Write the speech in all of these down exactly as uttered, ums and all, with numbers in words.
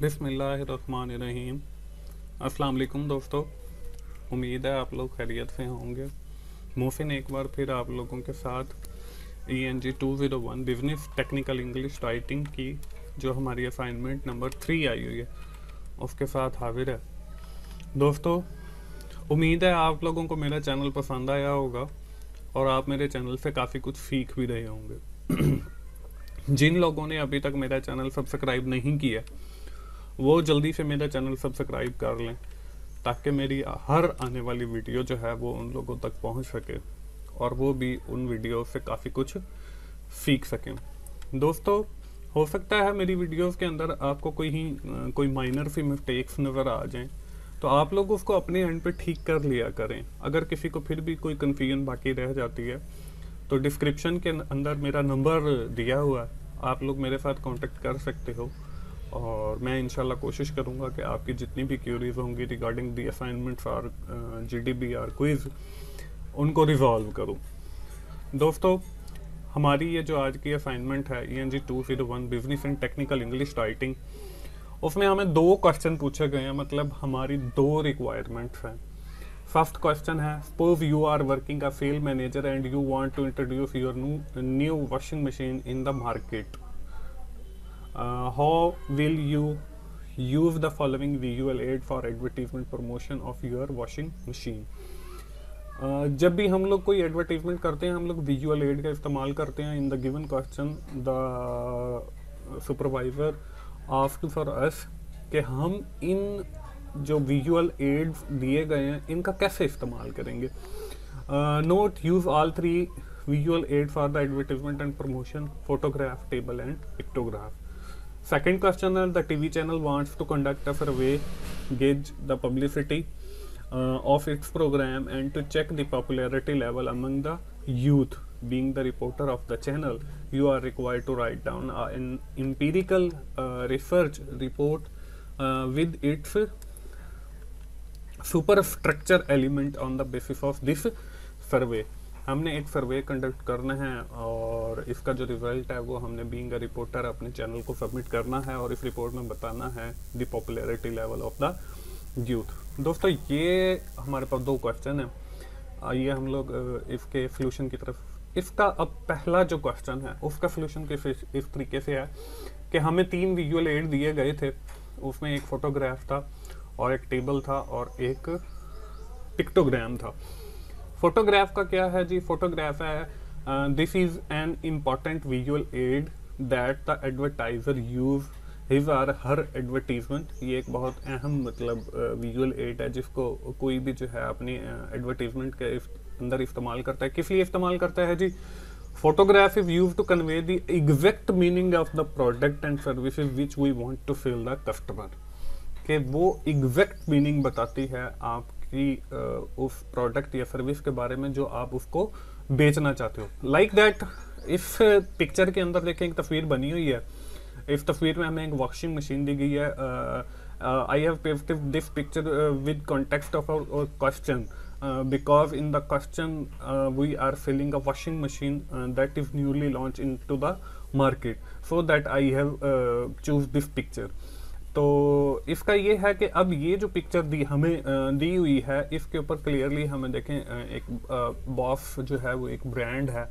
बिस्मिल्लाहिर्रहमानिर्रहीम। अस्सलाम वालेकुम दोस्तों, उम्मीद है आप लोग खैरियत से होंगे। मोहसिन एक बार फिर आप लोगों के साथ E N G two zero one business technical English writing की जो हमारी असाइनमेंट नंबर थ्री आई हुई है उसके साथ हाजिर है। दोस्तों उम्मीद है आप लोगों को मेरा चैनल पसंद आया होगा और आप मेरे चैनल से काफ़ी कुछ सीख भी रहे होंगे। जिन लोगों ने अभी तक मेरा चैनल सब्सक्राइब नहीं किया वो जल्दी से मेरा चैनल सब्सक्राइब कर लें ताकि मेरी हर आने वाली वीडियो जो है वो उन लोगों तक पहुंच सके और वो भी उन वीडियो से काफ़ी कुछ सीख सकें। दोस्तों हो सकता है मेरी वीडियोस के अंदर आपको कोई ही कोई माइनर सी मिस्टेक्स नज़र आ जाएं, तो आप लोग उसको अपने एंड पे ठीक कर लिया करें। अगर किसी को फिर भी कोई कन्फ्यूजन बाकी रह जाती है तो डिस्क्रिप्शन के अंदर मेरा नंबर दिया हुआ है, आप लोग मेरे साथ कांटेक्ट कर सकते हो और मैं इंशाल्लाह कोशिश करूँगा कि आपकी जितनी भी क्यूरीज होंगी रिगार्डिंग दी असाइनमेंट्स और G D B or quiz उनको रिजॉल्व करूँ। दोस्तों हमारी ये जो आज की असाइनमेंट है E N G two zero one business and technical English writing, उसमें हमें दो क्वेश्चन पूछे गए हैं, मतलब हमारी दो रिक्वायरमेंट्स हैं। फर्स्ट क्वेश्चन है, suppose you are working a sale manager and you want to introduce your new washing machine in the market, how will you use the following visual aid for advertisement promotion of your washing machine. जब भी हम लोग कोई advertisement करते हैं हम लोग visual add का इस्तेमाल करते हैं। In the given question the supervisor asked for us कि हम इन जो विजुअल एड्स दिए गए हैं इनका कैसे इस्तेमाल करेंगे। Note, use all three visual aid for the advertisement and promotion, photograph, table and pictograph. Second question है, the TV channel wants to conduct a survey gauge the publicity of its programme and to check the popularity level among the youth, being the reporter of the channel you are required to write down an empirical research report with its super structure element on the basis of this survey. हमने एक survey conduct करना है और इसका जो result है वो हमने बीइंग अ रिपोर्टर अपने चैनल को सबमिट करना है और इस रिपोर्ट में बताना है the popularity level of the youth. दोस्तों ये हमारे पास दो क्वेश्चन हैं, आइए हम लोग इसके सोल्यूशन की तरफ। इसका अब पहला जो क्वेश्चन है उसका सोल्यूशन किस इस तरीके से है कि हमें तीन विजुअल एड दिए गए थे, उसमें एक फोटोग्राफ था और एक टेबल था और एक पिक्टोग्राम था। फोटोग्राफ का क्या है जी, फोटोग्राफ है this is an important visual aid that the advertiser use his or her advertisement. ये एक बहुत अहम मतलब विजुअल एड है जिसको कोई भी जो है अपनी एडवर्टीजमेंट के अंदर इस्तेमाल करता है। किस लिए इस्तेमाल करता है जी, photograph is use to convey the exact meaning of the product and services which we want to sell the customer, कि वो एग्जैक्ट मीनिंग बताती है आपकी उस प्रोडक्ट या सर्विस के बारे में जो आप उसको बेचना चाहते हो। लाइक दैट, इस पिक्चर के अंदर देखें एक तस्वीर बनी हुई है, इस तस्वीर में हमें एक वॉशिंग मशीन दी गई है। I have pasted this picture with context of our question because in the question we are selling a washing machine that is newly launch in to the market, so that I have choose this picture. तो इसका ये है कि अब ये जो picture दी हमें दी हुई है इसके ऊपर क्लियरली हमें देखें एक बॉस जो है वो एक ब्रांड है,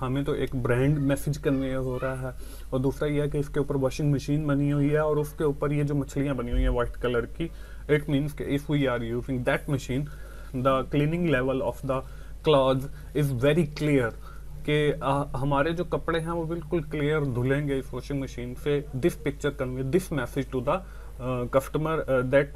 हमें तो एक ब्रांड मैसेज कन्वे हो रहा है और दूसरा ये है कि इसके ऊपर वॉशिंग मशीन बनी हुई है और उसके ऊपर ये जो मछलियाँ बनी हुई हैं वाइट कलर की, इट मीन्स कि if we are using that machine the cleaning level of the cloth is very clear, कि हमारे जो कपड़े हैं वो बिल्कुल क्लियर धुलेंगे इस वॉशिंग मशीन से। This picture convey this message to the customer that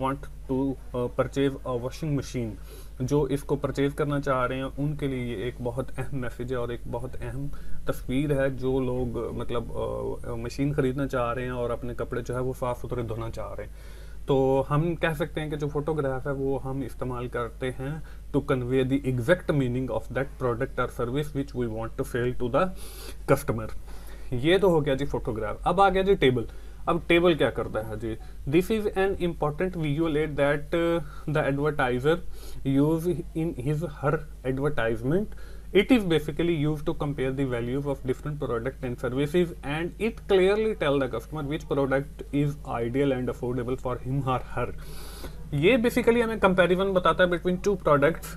want to purchase a washing machine, जो इसको परचेज करना चाह रहे हैं उनके लिए ये एक बहुत अहम मैसेज है और एक बहुत अहम तस्वीर है। जो लोग मतलब मशीन ख़रीदना चाह रहे हैं और अपने कपड़े जो है वो साफ़ सुथरे धोना चाह रहे हैं, तो हम कह सकते हैं कि जो फोटोग्राफ है वो हम इस्तेमाल करते हैं to convey the exact meaning of that product और service which we want to sell to the customer. ये तो हो गया जी फोटोग्राफ। अब आ गया जी टेबल। अब टेबल क्या करता है जी, this is an important visual aid that the advertiser use in his her advertisement It is basically used to compare the values of different products and services, and it clearly tells the customer which product is ideal and affordable for him or her. ये basically हमें comparison बताता है between two products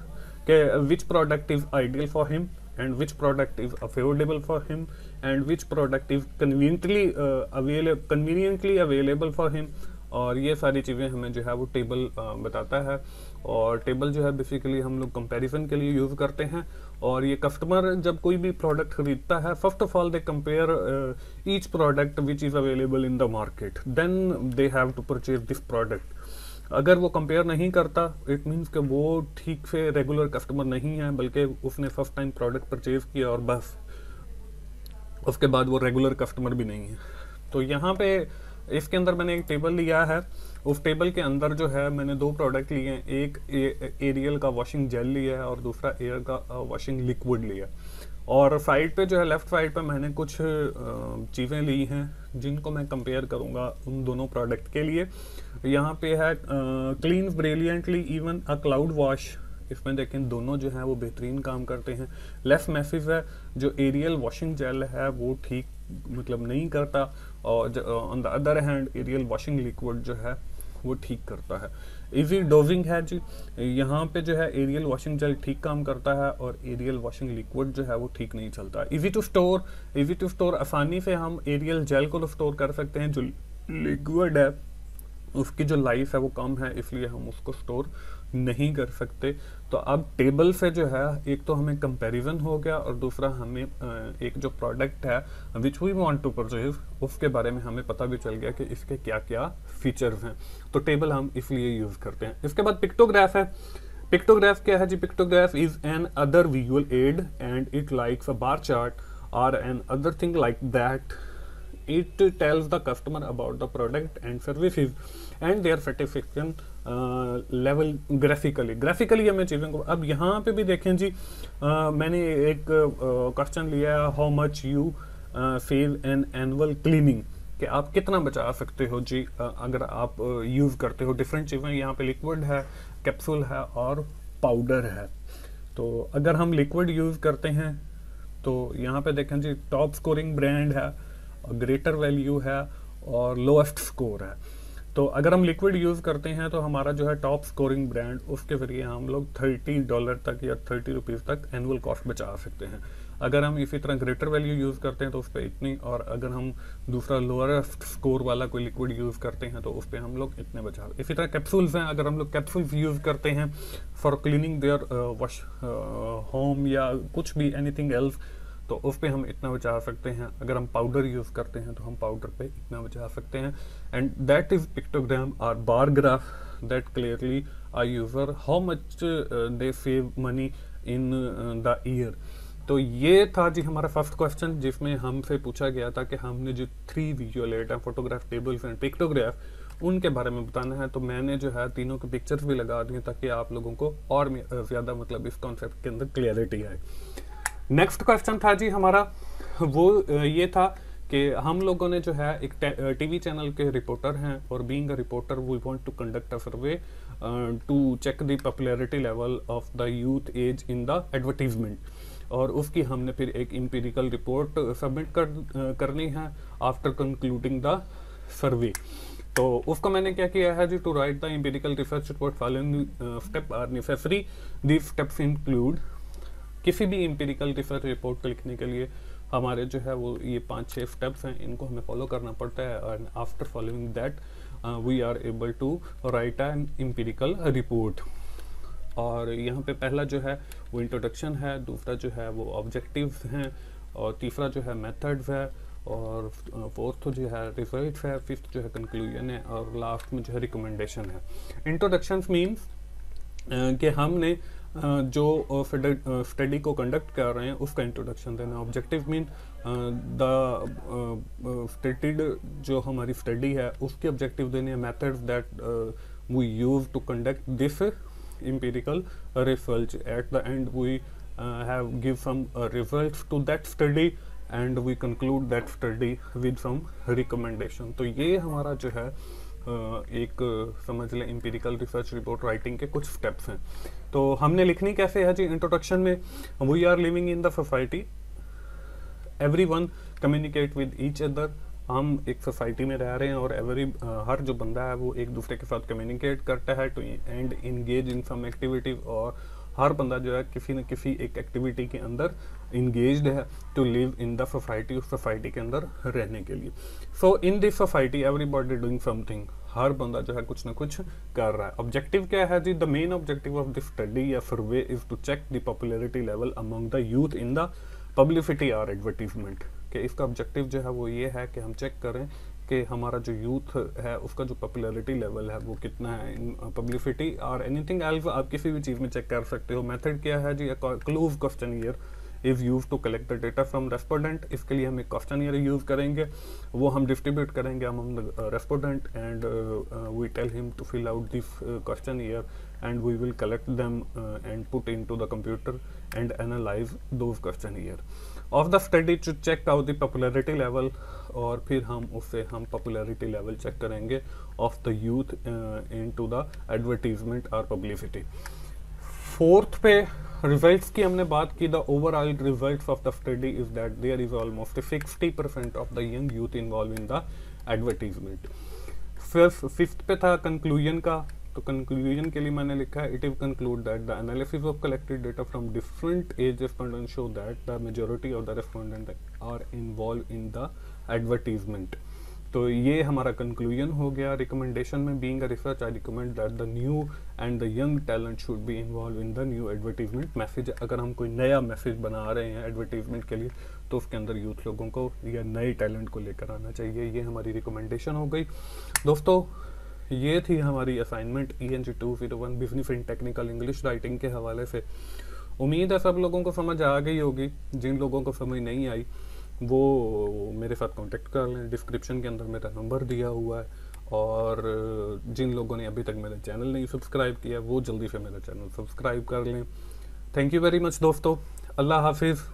के which product is ideal for him and which product is affordable for him and which product is conveniently uh, available conveniently available for him. और ये सारी चीज़ें हमें जो है वो टेबल बताता है, और टेबल जो है बेसिकली हम लोग कंपैरिजन के लिए यूज़ करते हैं. और ये कस्टमर जब कोई भी प्रोडक्ट खरीदता है, first of all they compare each product which is available in the market, then they have to purchase this product. अगर वो कंपेयर नहीं करता, इट मीन्स कि वो ठीक से रेगुलर कस्टमर नहीं है, बल्कि उसने फर्स्ट टाइम प्रोडक्ट परचेज किया और बस उसके बाद वो रेगुलर कस्टमर भी नहीं है. तो यहाँ पे इसके अंदर मैंने एक टेबल लिया है. उस टेबल के अंदर जो है मैंने दो प्रोडक्ट लिए हैं, एक ए, एरियल का वॉशिंग जेल लिया है और दूसरा एयर का वॉशिंग लिक्विड लिया. और साइड पे जो है, लेफ़्ट साइड पे मैंने कुछ चीज़ें ली हैं जिनको मैं कंपेयर करूँगा उन दोनों प्रोडक्ट के लिए. यहाँ पे है clean brilliantly even a cloud wash. इसमें देखें दोनों जो हैं वो बेहतरीन काम करते हैं. लेस मैसिव है, जो एरियल वॉशिंग जेल है वो ठीक मतलब नहीं करता, और on the other hand Ariel washing liquid जो है वो ठीक करता है. इजी डोजिंग है जी. यहाँ पे जो है एरियल वॉशिंग जेल ठीक काम करता है और एरियल वॉशिंग लिक्विड जो है वो ठीक नहीं चलता. Easy to store, easy to store आसानी से हम एरियल जेल को स्टोर कर सकते हैं. जो लिक्विड है उसकी जो लाइफ है वो कम है, इसलिए हम उसको स्टोर नहीं कर सकते. तो अब टेबल से जो है, एक तो हमें कंपैरिजन हो गया और दूसरा हमें एक जो प्रोडक्ट है which we want to purchase, उसके बारे में हमें पता भी चल गया कि इसके क्या क्या फीचर्स हैं. तो टेबल हम इसलिए यूज़ करते हैं. इसके बाद पिक्टोग्राफ है. पिक्टोग्राफ क्या है जी? Pictograph is an other visual aid and it likes a bar chart और an other thing like that. It tells the customer about the product and services and their satisfaction uh, level graphically. Graphically हमें चीज़ों को अब यहाँ पे भी देखें जी. uh, मैंने एक क्वेश्चन uh, लिया है, how much you uh, save an annual cleaning, कि आप कितना बचा सकते हो जी uh, अगर आप यूज़ uh, करते हो. डिफरेंट चीज़ें यहाँ पे लिक्विड है, कैप्सूल है और पाउडर है. तो अगर हम लिक्विड यूज़ करते हैं तो यहाँ पे देखें जी, टॉप स्कोरिंग ब्रांड है, ग्रेटर वैल्यू है और लोएस्ट स्कोर है. तो अगर हम लिक्विड यूज़ करते हैं तो हमारा जो है टॉप स्कोरिंग ब्रांड, उसके जरिए हम लोग तीस डॉलर तक या तीस रुपीस तक एनुअल कॉस्ट बचा सकते हैं. अगर हम इसी तरह ग्रेटर वैल्यू यूज़ करते हैं तो उस पर इतनी, और अगर हम दूसरा लोएस्ट स्कोर वाला कोई लिक्विड यूज़ करते हैं तो उस पर हम लोग इतने बचा. इसी तरह कैप्सूल्स हैं. अगर हम लोग कैप्सूल्स यूज़ करते हैं for cleaning their wash home या कुछ भी एनीथिंग एल्स, तो उस पे हम इतना बचा सकते हैं. अगर हम पाउडर यूज़ करते हैं तो हम पाउडर पे इतना बचा सकते हैं. एंड दैट इज़ पिक्टोग्राम और bar graph that clearly a user how much they save money in the year. तो ये था जी हमारा फर्स्ट क्वेश्चन, जिसमें हमसे पूछा गया था कि हमने जो थ्री विजुअल एड हैं, फोटोग्राफ, टेबल्स एंड पिक्टोग्राफ, उनके बारे में बताना है. तो मैंने जो है तीनों के पिक्चर्स भी लगा दिए ताकि आप लोगों को और ज़्यादा मतलब इस कॉन्सेप्ट के अंदर क्लियरिटी आए. नेक्स्ट क्वेश्चन था जी हमारा वो ये था कि हम लोगों ने जो है एक टीवी चैनल के रिपोर्टर हैं, और being a reporter we want to conduct a survey to check the popularity level of the youth age in the advertisement. और उसकी हमने फिर एक एम्पिरिकल रिपोर्ट सबमिट कर uh, करनी है आफ्टर कंक्लूडिंग द सर्वे. तो उसको मैंने क्या किया है जी, to write the empirical research report following step are necessary. These steps include, किसी भी एम्पिरिकल रिसर्च रिपोर्ट को लिखने के लिए हमारे जो है वो ये पांच छह स्टेप्स हैं, इनको हमें फॉलो करना पड़ता है. And after following that we are able to write an empirical report. और यहाँ पे पहला जो है वो इंट्रोडक्शन है, दूसरा जो है वो ऑब्जेक्टिव्स हैं, और तीसरा जो है मेथड्स है, और फोर्थ जो है रिजल्ट्स है, फिफ्थ जो है कंक्लूजन है, और लास्ट में जो है रिकमेंडेशन है. इंट्रोडक्शन मीन्स कि हमने Uh, जो स्टडी uh, को कंडक्ट कर रहे हैं उसका इंट्रोडक्शन देना. ऑब्जेक्टिव मीन द स्टेटेड जो हमारी स्टडी है उसके ऑब्जेक्टिव देने हैं. Methods that we use to conduct this empirical research. At the end we have give some results to that study and we conclude that study with some recommendation. तो ये हमारा जो है एक समझ लें एम्पिरिकल रिसर्च रिपोर्ट राइटिंग के कुछ स्टेप्स हैं। तो हमने लिखनी कैसे है जी, इंट्रोडक्शन में, we are living in the society, every one communicate with each other. हम एक सोसाइटी में रह रहे हैं और एवरी हर जो बंदा है वो एक दूसरे के साथ कम्युनिकेट करता है to and engage in some activities, और हर बंदा जो है किसी न किसी एक एक्टिविटी के अंदर इंगेज्ड है to live in the society, उस सोसाइटी के अंदर रहने के लिए। So in this society everybody doing something, हर बंदा जो है कुछ ना कुछ कर रहा है। ऑब्जेक्टिव क्या है जी, the main objective of this study या survey is to check the popularity level among the youth in the publicity और एडवर्टीजमेंट। कि इसका ऑब्जेक्टिव जो है वो ये है कि हम चेक करें कि हमारा जो यूथ है उसका जो पॉपुलैरिटी लेवल है वो कितना है इन पब्लिसिटी और एनीथिंग एल्स। आप किसी भी चीज़ में चेक कर सकते हो। मेथड क्या है जी, close questionnaire is use to collect the data from respondent. इसके लिए हम एक क्वेश्चनियर यूज़ करेंगे, वो हम डिस्ट्रीब्यूट करेंगे हम respondent, and we tell him to fill out this questionnaire and we will collect them and put in to the computer and analyse those questionnaire of the study to check out the popularity level. और फिर हम उससे हम popularity level check करेंगे of the youth in to the advertisement और publicity. Fourth पे results की हमने बात की। The overall results of the study is that there is almost sixty percent of the young youth involve in the advertisement. Fifth fifth पे था conclusion का। तो कंक्लूजन के लिए मैंने लिखा है, it is conclude that the analysis of collected data from different age respondent show that the majority of the respondent are involve in the advertisement. तो ये हमारा कंक्लूजन हो गया। रिकमेंडेशन में, being a research I recommend that the new and the young talent should be involve in the new advertisement message. अगर हम कोई नया मैसेज बना रहे हैं एडवर्टीजमेंट के लिए तो उसके अंदर यूथ लोगों को या नए टैलेंट को लेकर आना चाहिए। ये हमारी रिकमेंडेशन हो गई। दोस्तों ये थी हमारी assignment E N G two zero one business in technical English writing के हवाले से। उम्मीद है सब लोगों को समझ आ गई होगी। जिन लोगों को समझ नहीं आई वो मेरे साथ कांटेक्ट कर लें, डिस्क्रिप्शन के अंदर मेरा नंबर दिया हुआ है। और जिन लोगों ने अभी तक मेरा चैनल नहीं सब्सक्राइब किया वो जल्दी से मेरा चैनल सब्सक्राइब कर लें। थैंक यू वेरी मच दोस्तों, अल्लाह हाफिज़।